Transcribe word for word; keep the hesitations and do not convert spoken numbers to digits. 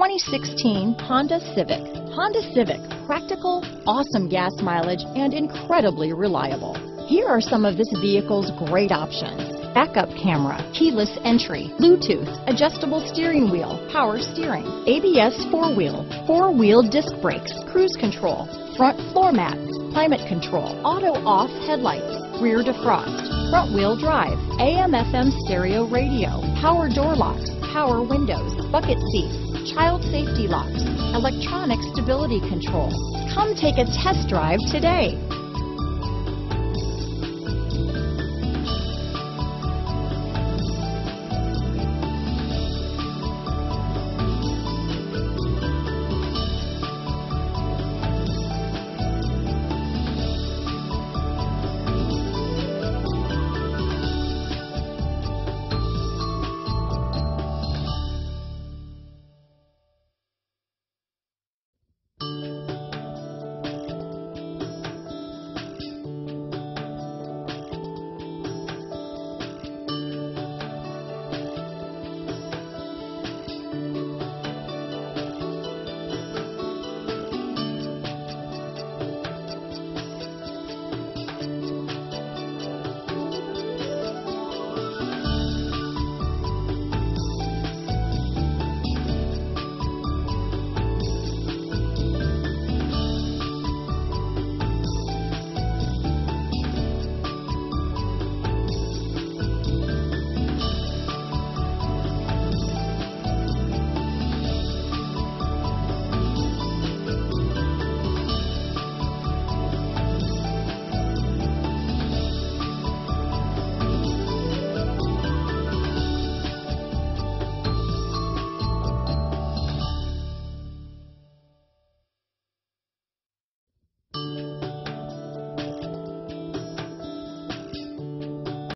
twenty sixteen Honda Civic. Honda Civic, practical, awesome gas mileage, and incredibly reliable. Here are some of this vehicle's great options. Backup camera, keyless entry, Bluetooth, adjustable steering wheel, power steering, A B S four-wheel, four-wheel disc brakes, cruise control, front floor mats, climate control, auto-off headlights, rear defrost, front-wheel drive, A M F M stereo radio, power door locks, power windows, bucket seats, child safety locks, electronic stability control. Come take a test drive today.